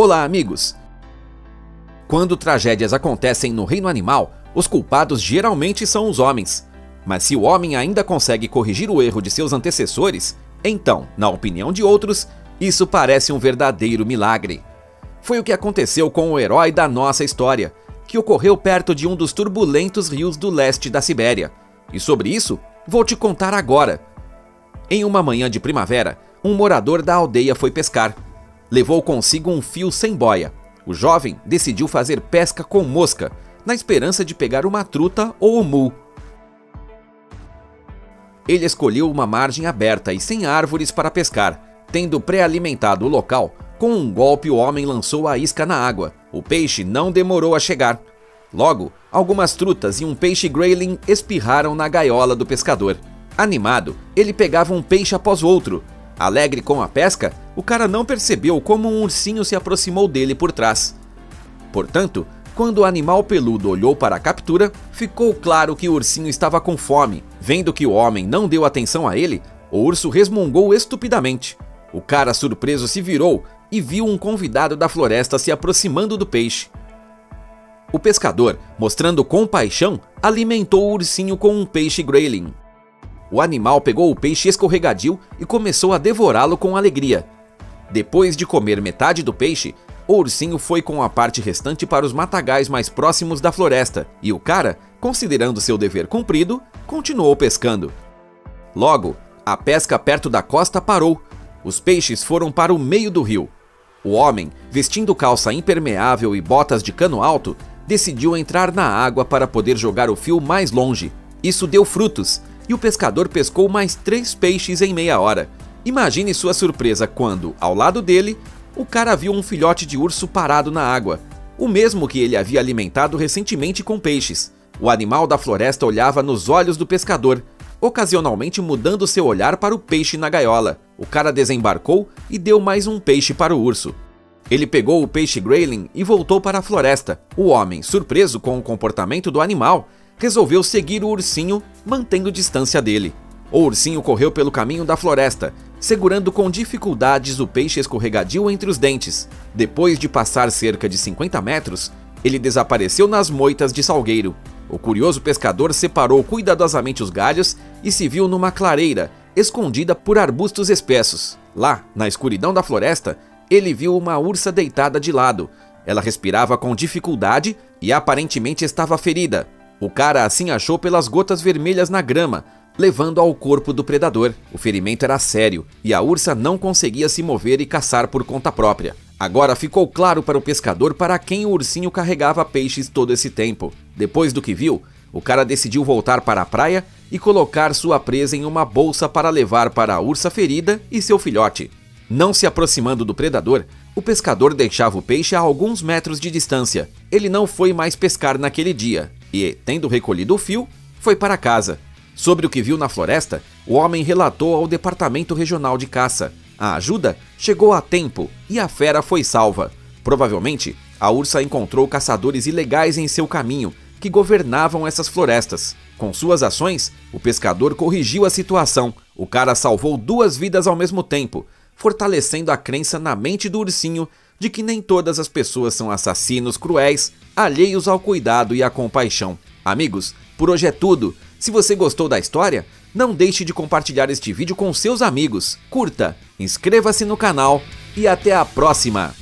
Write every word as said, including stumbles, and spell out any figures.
Olá, amigos! Quando tragédias acontecem no reino animal, os culpados geralmente são os homens. Mas se o homem ainda consegue corrigir o erro de seus antecessores, então, na opinião de outros, isso parece um verdadeiro milagre. Foi o que aconteceu com o herói da nossa história, que ocorreu perto de um dos turbulentos rios do leste da Sibéria. E sobre isso, vou te contar agora. Em uma manhã de primavera, um morador da aldeia foi pescar. Levou consigo um fio sem boia. O jovem decidiu fazer pesca com mosca, na esperança de pegar uma truta ou um mu. Ele escolheu uma margem aberta e sem árvores para pescar. Tendo pré-alimentado o local, com um golpe o homem lançou a isca na água. O peixe não demorou a chegar. Logo, algumas trutas e um peixe grayling espirraram na gaiola do pescador. Animado, ele pegava um peixe após outro. Alegre com a pesca, o cara não percebeu como um ursinho se aproximou dele por trás. Portanto, quando o animal peludo olhou para a captura, ficou claro que o ursinho estava com fome. Vendo que o homem não deu atenção a ele, o urso resmungou estupidamente. O cara surpreso se virou e viu um convidado da floresta se aproximando do peixe. O pescador, mostrando compaixão, alimentou o ursinho com um peixe grayling. O animal pegou o peixe escorregadio e começou a devorá-lo com alegria. Depois de comer metade do peixe, o ursinho foi com a parte restante para os matagais mais próximos da floresta, e o cara, considerando seu dever cumprido, continuou pescando. Logo, a pesca perto da costa parou. Os peixes foram para o meio do rio. O homem, vestindo calça impermeável e botas de cano alto, decidiu entrar na água para poder jogar o fio mais longe. Isso deu frutos, e o pescador pescou mais três peixes em meia hora. Imagine sua surpresa quando, ao lado dele, o cara viu um filhote de urso parado na água, o mesmo que ele havia alimentado recentemente com peixes. O animal da floresta olhava nos olhos do pescador, ocasionalmente mudando seu olhar para o peixe na gaiola. O cara desembarcou e deu mais um peixe para o urso. Ele pegou o peixe grayling e voltou para a floresta. O homem, surpreso com o comportamento do animal, resolveu seguir o ursinho, mantendo distância dele. O ursinho correu pelo caminho da floresta, segurando com dificuldades o peixe escorregadio entre os dentes. Depois de passar cerca de cinquenta metros, ele desapareceu nas moitas de salgueiro. O curioso pescador separou cuidadosamente os galhos e se viu numa clareira, escondida por arbustos espessos. Lá, na escuridão da floresta, ele viu uma ursa deitada de lado. Ela respirava com dificuldade e aparentemente estava ferida. O cara assim achou pelas gotas vermelhas na grama, levando ao corpo do predador. O ferimento era sério e a ursa não conseguia se mover e caçar por conta própria. Agora ficou claro para o pescador para quem o ursinho carregava peixes todo esse tempo. Depois do que viu, o cara decidiu voltar para a praia e colocar sua presa em uma bolsa para levar para a ursa ferida e seu filhote. Não se aproximando do predador, o pescador deixava o peixe a alguns metros de distância. Ele não foi mais pescar naquele dia e, tendo recolhido o fio, foi para casa. Sobre o que viu na floresta, o homem relatou ao Departamento Regional de Caça. A ajuda chegou a tempo e a fera foi salva. Provavelmente, a ursa encontrou caçadores ilegais em seu caminho, que governavam essas florestas. Com suas ações, o pescador corrigiu a situação. O cara salvou duas vidas ao mesmo tempo, fortalecendo a crença na mente do ursinho de que nem todas as pessoas são assassinos cruéis, alheios ao cuidado e à compaixão. Amigos, por hoje é tudo. Se você gostou da história, não deixe de compartilhar este vídeo com seus amigos, curta, inscreva-se no canal e até a próxima!